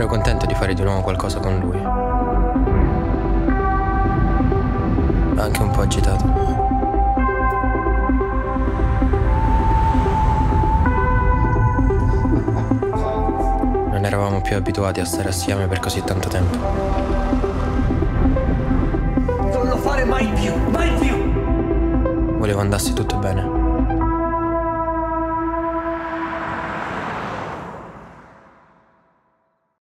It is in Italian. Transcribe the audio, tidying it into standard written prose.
Ero contento di fare di nuovo qualcosa con lui. Ma anche un po' agitato. Non eravamo più abituati a stare assieme per così tanto tempo. Non lo fare mai più, mai più! Volevo andasse tutto bene.